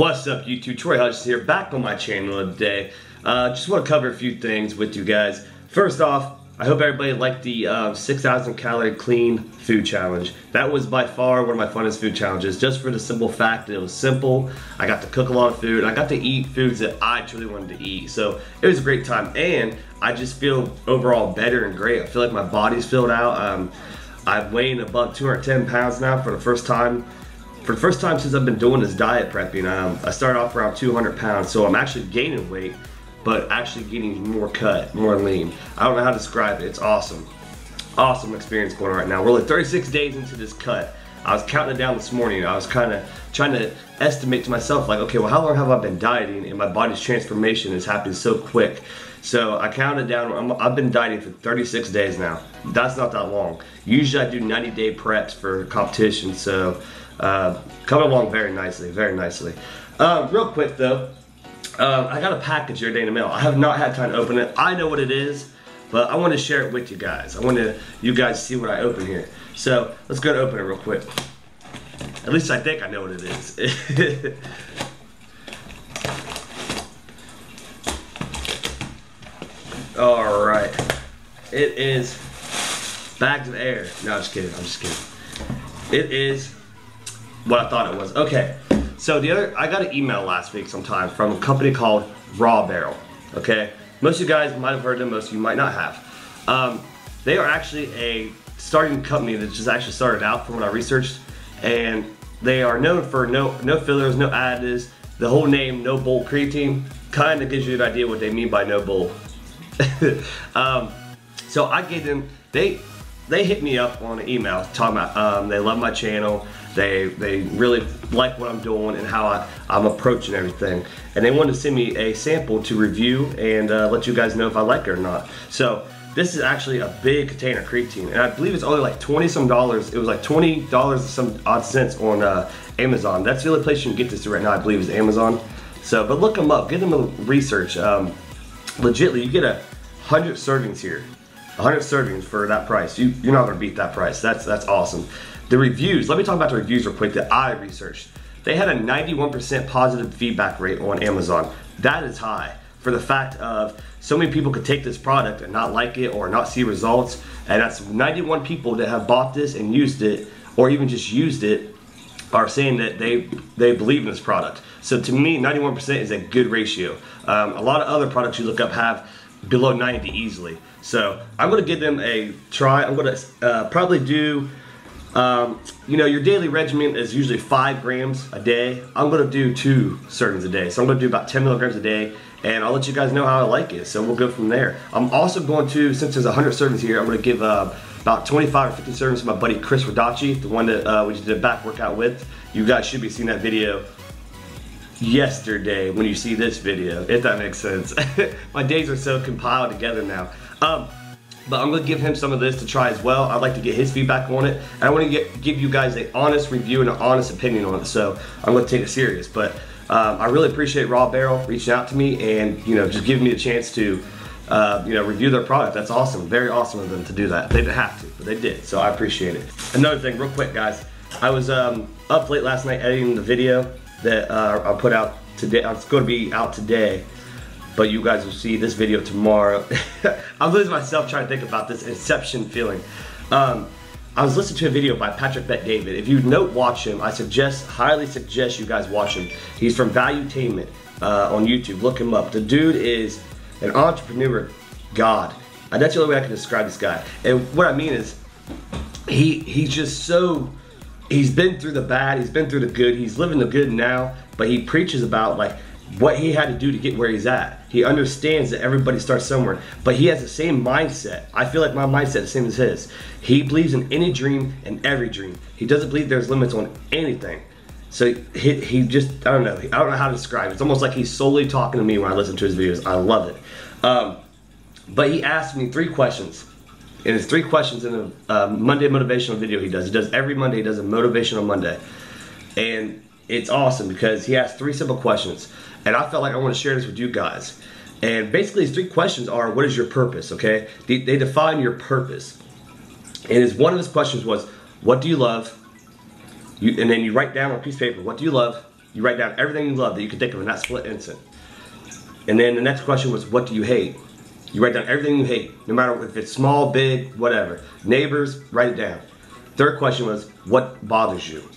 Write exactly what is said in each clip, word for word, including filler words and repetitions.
What's up, YouTube? Troy Hutchinson here, back on my channel today. Uh, just want to cover a few things with you guys. First off, I hope everybody liked the uh, six thousand calorie clean food challenge. That was by far one of my funnest food challenges, just for the simple fact that it was simple. I got to cook a lot of food, and I got to eat foods that I truly wanted to eat. So it was a great time, and I just feel overall better and great. I feel like my body's filled out. Um, I've weighed above two hundred ten pounds now for the first time. For the first time since I've been doing this diet prepping, um, I started off around two hundred pounds, so I'm actually gaining weight, but actually getting more cut, more lean. I don't know how to describe it. It's awesome. Awesome experience going on right now. We're only thirty-six days into this cut. I was counting it down this morning. I was kind of trying to estimate to myself, like, okay, well, how long have I been dieting, and my body's transformation is happening so quick. So I counted down. I'm, I've been dieting for thirty-six days now. That's not that long. Usually I do ninety day preps for competition, so uh, coming along very nicely, very nicely. Uh, real quick though, uh, I got a package here today in the mail. I have not had time to open it. I know what it is, but I want to share it with you guys. I want to you guys see what I open here. So let's go and open it real quick. At least I think I know what it is. All right, it is bags of air. No, I'm just kidding, I'm just kidding. It is what I thought it was. Okay, so the other, I got an email last week sometime from a company called Raw Barrel, okay? Most of you guys might have heard of them, most of you might not have. Um, they are actually a starting company that just actually started out from what I researched, and they are known for no, no fillers, no additives, the whole name, no bold creatine, kind of gives you an idea what they mean by no bold. um, so I gave them, they they hit me up on an email talking about um, they love my channel, they they really like what I'm doing and how I, I'm approaching everything, and they wanted to send me a sample to review and uh, let you guys know if I like it or not. So this is actually a big container of creatine, and I believe it's only like twenty some dollars. It was like twenty dollars and some odd cents on uh, Amazon. That's the only place you can get this right now, I believe, is Amazon. So, but look them up, give them a research. Um, legitly, you get a hundred servings here, a hundred servings for that price. You, you're not gonna beat that price. That's that's awesome. The reviews, let me talk about the reviews real quick that I researched. They had a ninety-one percent positive feedback rate on Amazon. That is high for the fact of so many people could take this product and not like it or not see results, and that's ninety-one people that have bought this and used it, or even just used it, are saying that they they believe in this product. So to me, ninety-one percent is a good ratio. Um, a lot of other products you look up have below ninety easily. So I'm gonna give them a try. I'm gonna uh, probably do, um, you know, your daily regimen is usually five grams a day. I'm gonna do two servings a day. So I'm gonna do about ten milligrams a day, and I'll let you guys know how I like it. So we'll go from there. I'm also going to, since there's a hundred servings here, I'm gonna give uh, about twenty-five or fifty servings to my buddy Chris Rodachi, the one that uh, we just did a back workout with. You guys should be seeing that video yesterday when you see this video, if that makes sense. My days are so compiled together now. Um, but I'm gonna give him some of this to try as well. I'd like to get his feedback on it, and I wanna get, give you guys an honest review and an honest opinion on it, so I'm gonna take it serious. But um, I really appreciate Raw Barrel reaching out to me and, you know, just giving me a chance to Uh, you know, review their product. That's awesome. Very awesome of them to do that. They didn't have to, but they did, so I appreciate it. Another thing, real quick, guys. I was um, up late last night editing the video that uh, I put out today. It's going to be out today, but you guys will see this video tomorrow. I'm losing myself trying to think about this inception feeling. Um, I was listening to a video by Patrick Bet-David. If you don't watch him, I suggest, highly suggest you guys watch him. He's from Valuetainment uh, on YouTube. Look him up. The dude is an entrepreneur god. And that's the only way I can describe this guy. And what I mean is, he he's just so, he's been through the bad, he's been through the good, he's living the good now, but he preaches about like what he had to do to get where he's at. He understands that everybody starts somewhere, but he has the same mindset. I feel like my mindset is the same as his. He believes in any dream and every dream. He doesn't believe there's limits on anything. So he, he just, I don't know, I don't know how to describe it. It's almost like he's solely talking to me when I listen to his videos. I love it. Um, but he asked me three questions. And it's three questions in a uh, Monday motivational video he does. He does every Monday, he does a motivational Monday. And it's awesome because he asked three simple questions. And I felt like I want to share this with you guys. And basically his three questions are, what is your purpose, okay? They, they define your purpose. And his, one of his questions was, what do you love? You, and then you write down on a piece of paper, what do you love? You write down everything you love that you can think of in that split instant. And then the next question was, what do you hate? You write down everything you hate, no matter if it's small, big, whatever. Neighbors, write it down. Third question was, what bothers you?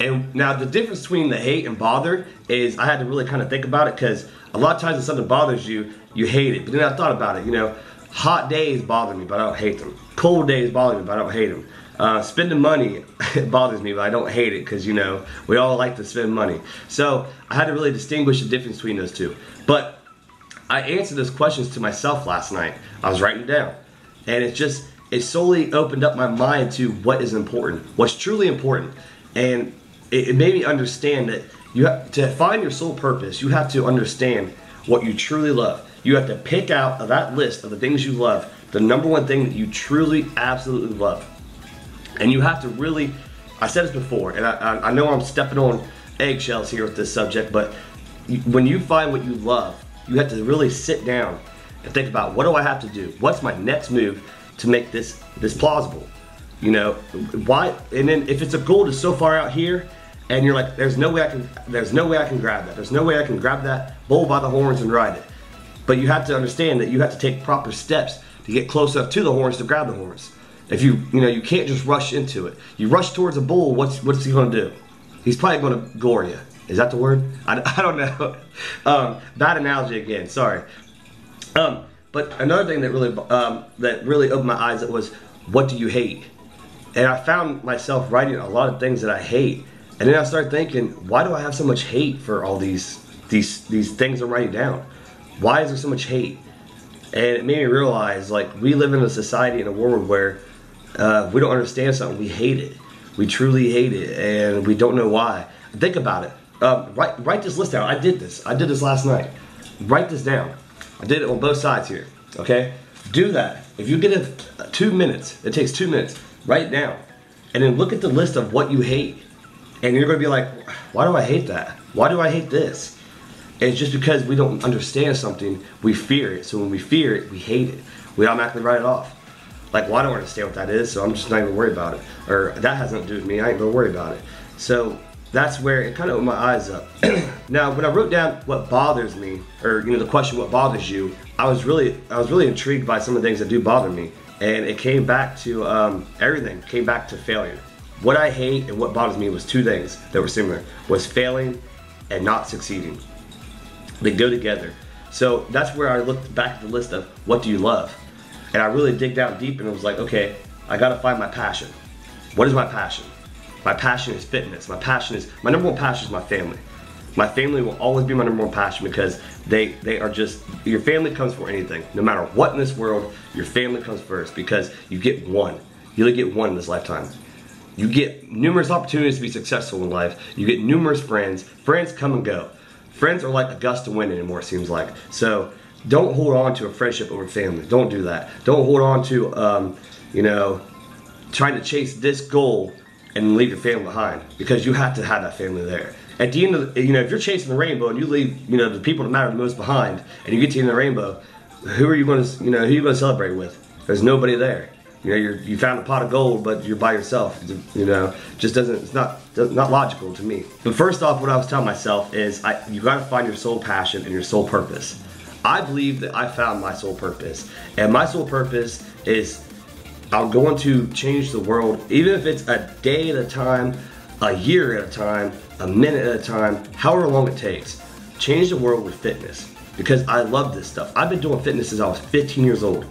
And now the difference between the hate and bother is I had to really kind of think about it, because a lot of times when something bothers you, you hate it. But then I thought about it, you know, hot days bother me, but I don't hate them. Cold days bother me, but I don't hate them. Uh, spending money it bothers me, but I don't hate it, because, you know, we all like to spend money. So I had to really distinguish the difference between those two. But I answered those questions to myself last night. I was writing it down. And it just, it solely opened up my mind to what is important, what's truly important. And it, it made me understand that you have, to find your sole purpose, you have to understand what you truly love. You have to pick out of that list of the things you love, the number one thing that you truly, absolutely love. And you have to really, I said this before, and I, I know I'm stepping on eggshells here with this subject, but you, when you find what you love, you have to really sit down and think about, what do I have to do? What's my next move to make this this plausible? You know, why? And then if it's a goal that's so far out here, and you're like, there's no way I can, there's no way I can grab that. There's no way I can grab that bull by the horns and ride it. But you have to understand that you have to take proper steps to get close enough to the horns to grab the horns. If you, you know, you can't just rush into it. You rush towards a bull, what's, what's he gonna do? He's probably gonna gore you. Is that the word? I, I don't know. Um, bad analogy again, sorry. Um, but another thing that really, um, that really opened my eyes up was, what do you hate? And I found myself writing a lot of things that I hate. And then I started thinking, why do I have so much hate for all these, these, these things I'm writing down? Why is there so much hate? And it made me realize, like, we live in a society, in a world where Uh, if we don't understand something, we hate it. We truly hate it, and we don't know why. Think about it. Um, write, write this list down. I did this. I did this last night. Write this down. I did it on both sides here, okay? Do that. If you get it two minutes, it takes two minutes, write it down. And then look at the list of what you hate. And you're going to be like, why do I hate that? Why do I hate this? And it's just because we don't understand something, we fear it. So when we fear it, we hate it. We automatically write it off. Like, well, I don't understand what that is, so I'm just not even worried about it. Or that has nothing to do with me, I ain't gonna worry about it. So that's where it kind of opened my eyes up. Now, when I wrote down what bothers me, or, you know, the question, what bothers you, I was really, I was really intrigued by some of the things that do bother me. And it came back to um, everything, it came back to failure. What I hate and what bothers me was two things that were similar, was failing and not succeeding. They go together. So that's where I looked back at the list of what do you love? And I really dig down deep, and it was like, okay, I gotta find my passion. What is my passion? My passion is fitness. My passion is, my number one passion is my family. My family will always be my number one passion, because they, they are just, your family comes before anything. No matter what in this world, your family comes first, because you get one. You only get one in this lifetime. You get numerous opportunities to be successful in life. You get numerous friends. Friends come and go. Friends are like a gust of wind anymore, it seems like. So, don't hold on to a friendship over family. Don't do that. Don't hold on to, um, you know, trying to chase this goal and leave your family behind, because you have to have that family there. At the end of the, you know, if you're chasing the rainbow and you leave, you know, the people that matter the most behind, and you get to the end of the rainbow, who are you going to, you know, who are you going to celebrate with? There's nobody there. You know, you're, you found a pot of gold, but you're by yourself. You know, just doesn't, it's not, not logical to me. But first off, what I was telling myself is, I, you got to find your sole passion and your sole purpose. I believe that I found my sole purpose. And my sole purpose is, I'm going to change the world, even if it's a day at a time, a year at a time, a minute at a time, however long it takes. Change the world with fitness, because I love this stuff. I've been doing fitness since I was fifteen years old.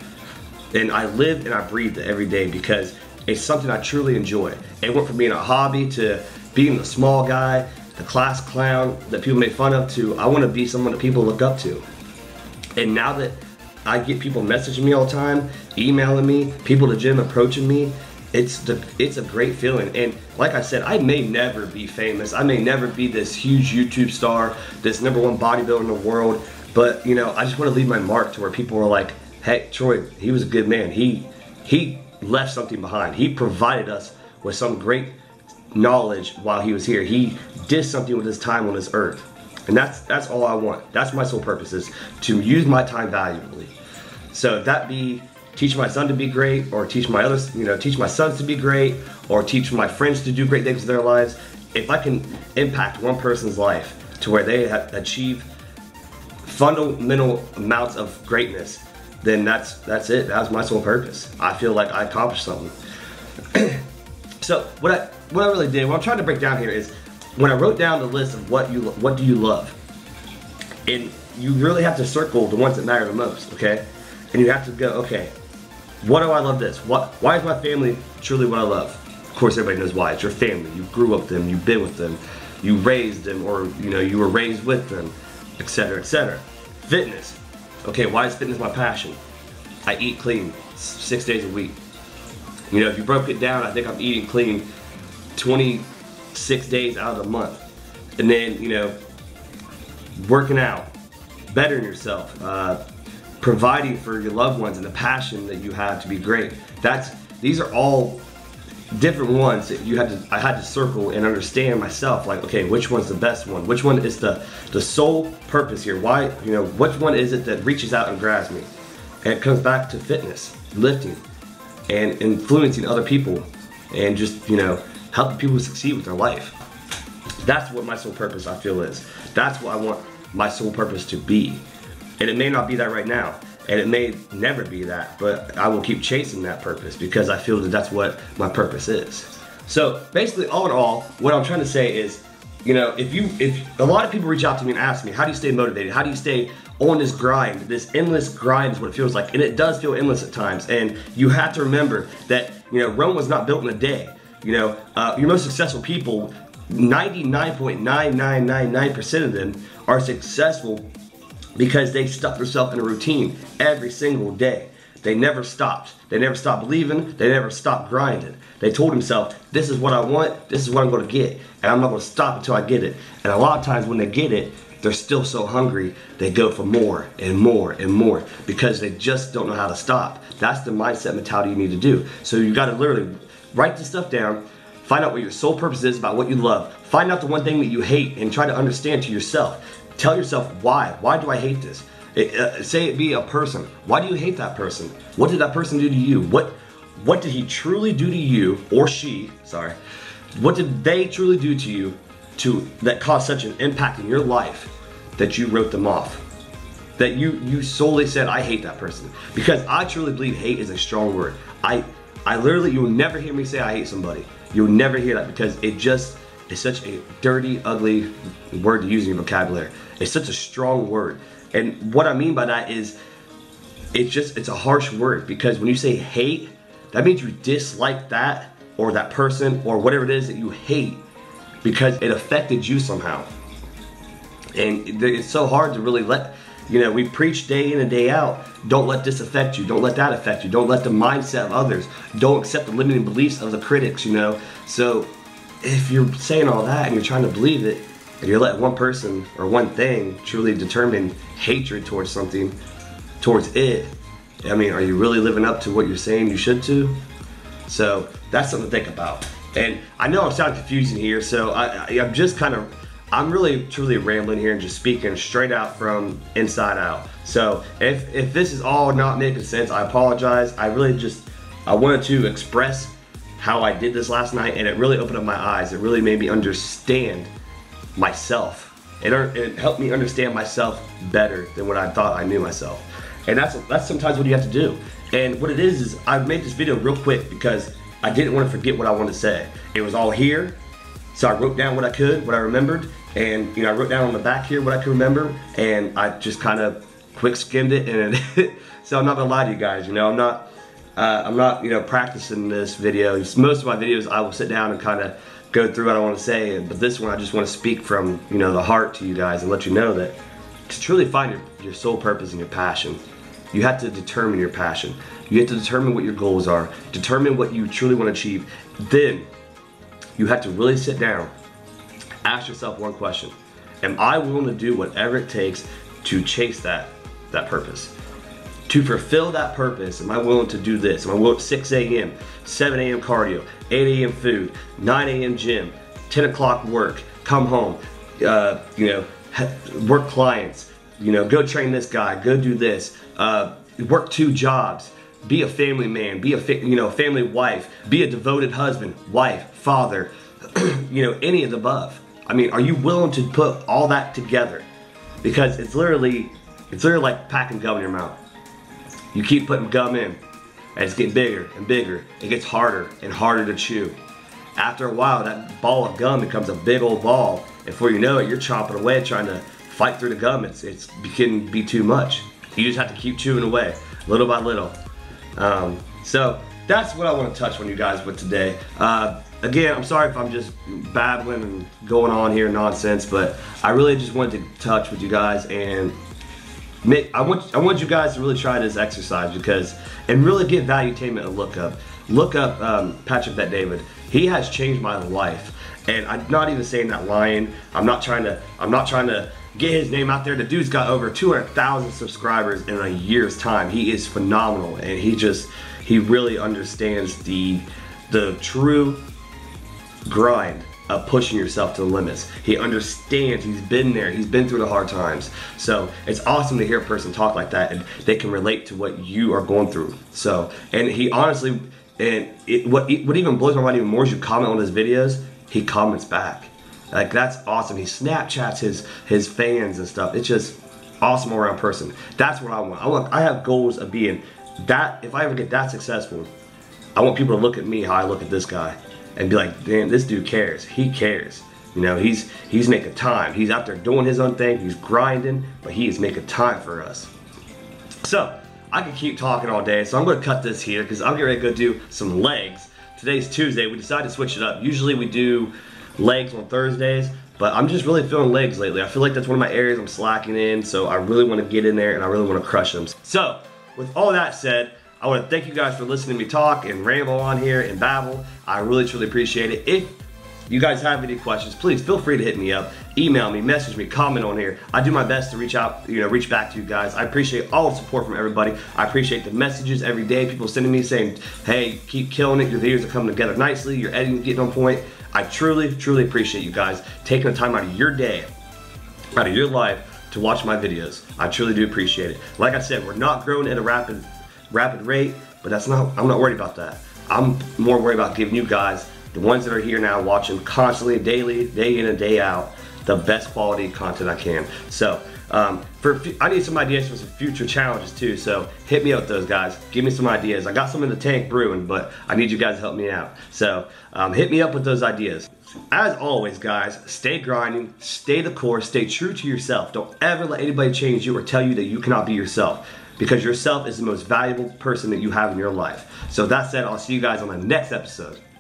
And I live and I breathe it every day, because it's something I truly enjoy. It went from being a hobby to being the small guy, the class clown that people make fun of, to I want to be someone that people look up to. And now that I get people messaging me all the time, emailing me, people at the gym approaching me, it's the, it's a great feeling. And like I said, I may never be famous. I may never be this huge YouTube star, this number one bodybuilder in the world. But, you know, I just want to leave my mark to where people are like, hey, Troy, he was a good man. He, he left something behind. He provided us with some great knowledge while he was here. He did something with his time on this earth. And that's, that's all I want. That's my sole purpose, is to use my time valuably. So if that be teach my son to be great, or teach my others, you know, teach my sons to be great, or teach my friends to do great things in their lives, if I can impact one person's life to where they have achieve fundamental amounts of greatness, then that's that's it. That was my sole purpose. I feel like I accomplished something. So what I what I really did, what I'm trying to break down here is when I wrote down the list of what you what do you love, and you really have to circle the ones that matter the most, okay? And you have to go, okay, what do I love this? What why is my family truly what I love? Of course, everybody knows why. It's your family. You grew up with them. You've been with them. You raised them, or you know you were raised with them, et cetera, et cetera. Fitness. Okay, why is fitness my passion? I eat clean six days a week. You know, if you broke it down, I think I'm eating clean twenty-six days out of the month. And then, you know, working out, bettering yourself, uh, providing for your loved ones and the passion that you have to be great. That's, these are all different ones that you had to, I had to circle and understand myself, like, okay, which one's the best one? Which one is the, the sole purpose here? Why, you know, which one is it that reaches out and grabs me? And it comes back to fitness, lifting, and influencing other people, and just, you know, helping people succeed with their life. That's what my sole purpose, I feel, is. That's what I want my sole purpose to be. And it may not be that right now, and it may never be that, but I will keep chasing that purpose because I feel that that's what my purpose is. So basically, all in all, what I'm trying to say is, you know, if you, if a lot of people reach out to me and ask me, how do you stay motivated? How do you stay on this grind? This endless grind is what it feels like, and it does feel endless at times. And you have to remember that, you know, Rome was not built in a day. You know, uh, your most successful people, ninety-nine point nine nine nine nine percent of them are successful because they stuck themselves in a routine every single day. They never stopped. They never stopped believing. They never stopped grinding. They told themselves, this is what I want. This is what I'm going to get. And I'm not going to stop until I get it. And a lot of times when they get it, they're still so hungry, they go for more and more and more because they just don't know how to stop. That's the mindset mentality you need to do. So you got to literally write this stuff down, find out what your sole purpose is about what you love, find out the one thing that you hate and try to understand to yourself. Tell yourself why. Why do I hate this? It, uh, say it be a person. Why do you hate that person? What did that person do to you? What, what did he truly do to you, or she, sorry, what did they truly do to you to that caused such an impact in your life that you wrote them off? That you you solely said, I hate that person. Because I truly believe hate is a strong word. I I literally, you'll never hear me say I hate somebody. You'll never hear that because it just is such a dirty, ugly word to use in your vocabulary. It's such a strong word. And what I mean by that is it's just, it's a harsh word because when you say hate, that means you dislike that or that person or whatever it is that you hate because it affected you somehow. And it's so hard to really let, you know, we preach day in and day out, don't let this affect you, don't let that affect you, don't let the mindset of others, don't accept the limiting beliefs of the critics, you know. So if you're saying all that and you're trying to believe it, and you're letting one person or one thing truly determine hatred towards something, towards it, I mean, are you really living up to what you're saying you should to? So that's something to think about. And I know I'm sounding confusing here, so I, I, I'm just kind of, I'm really truly rambling here and just speaking straight out from inside out. So if, if this is all not making sense, I apologize. I really just, I wanted to express how I did this last night, and it really opened up my eyes. It really made me understand myself. It, it helped me understand myself better than what I thought I knew myself. And that's, that's sometimes what you have to do. And what it is, is I've made this video real quick because I didn't want to forget what I wanted to say. It was all here. So I wrote down what I could, what I remembered, and you know I wrote down on the back here what I could remember, and I just kind of quick skimmed it. And it, so I'm not gonna lie to you guys, you know I'm not, uh, I'm not you know practicing this video. Just most of my videos I will sit down and kind of go through what I want to say, but this one I just want to speak from you know the heart to you guys and let you know that to truly find your, your sole purpose and your passion, you have to determine your passion. You have to determine what your goals are, determine what you truly want to achieve. Then you have to really sit down, ask yourself one question. Am I willing to do whatever it takes to chase that, that purpose? To fulfill that purpose, am I willing to do this? Am I willing to six A M, seven A M cardio, eight A M food, nine A M gym, ten o'clock work, come home, uh, you know, work clients, you know, go train this guy, go do this, uh, work two jobs, be a family man, be a fa you know family wife, be a devoted husband, wife, father, you know, any of the above. I mean, are you willing to put all that together? Because it's literally, it's literally like packing gum in your mouth. You keep putting gum in, and it's getting bigger and bigger. It gets harder and harder to chew. After a while, that ball of gum becomes a big old ball, and before you know it, you're chomping away trying to fight through the gum. It's, it's it can be too much. You just have to keep chewing away, little by little. Um, so that's what I want to touch on you guys with today. Uh, Again, I'm sorry if I'm just babbling and going on here nonsense, but I really just wanted to touch with you guys and make, I want I want you guys to really try this exercise because and really give Valuetainment a look up. Look up um, Patrick Bet-David. He has changed my life, and I'm not even saying that lying. I'm not trying to. I'm not trying to get his name out there. The dude's got over two hundred thousand subscribers in a year's time. He is phenomenal, and he just he really understands the the true grind of pushing yourself to the limits. He understands, he's been there, he's been through the hard times. So it's awesome to hear a person talk like that and they can relate to what you are going through. So, and he honestly, and it, what, what even blows my mind even more is you comment on his videos, he comments back. Like, that's awesome. He Snapchats his, his fans and stuff. It's just awesome all around person. That's what I want. I want, I have goals of being that, if I ever get that successful, I want people to look at me how I look at this guy. And be like, damn, this dude cares. He cares. You know, he's he's making time. He's out there doing his own thing. He's grinding, but he is making time for us. So I could keep talking all day. So I'm going to cut this here because I'm getting ready to go do some legs. Today's Tuesday. We decided to switch it up. Usually we do legs on Thursdays, but I'm just really feeling legs lately. I feel like that's one of my areas I'm slacking in. So I really want to get in there and I really want to crush them. So with all that said, I want to thank you guys for listening to me talk and ramble on here and babble. I really truly appreciate it. If you guys have any questions, please feel free to hit me up, email me, message me, comment on here. I do my best to reach out, you know, reach back to you guys. I appreciate all the support from everybody. I appreciate the messages every day. People sending me saying, hey, keep killing it. Your videos are coming together nicely. Your editing is getting on point. I truly, truly appreciate you guys taking the time out of your day, out of your life to watch my videos. I truly do appreciate it. Like I said, we're not growing at a rapid rate. rapid rate, but that's not, I'm not worried about that. I'm more worried about giving you guys, the ones that are here now watching constantly, daily, day in and day out, the best quality content I can. So, um, for I need some ideas for some future challenges too, so hit me up with those guys. Give me some ideas. I got some in the tank brewing, but I need you guys to help me out. So, um, hit me up with those ideas. As always, guys, stay grinding, stay the course, stay true to yourself. Don't ever let anybody change you or tell you that you cannot be yourself. Because yourself is the most valuable person that you have in your life. So that said, I'll see you guys on the next episode.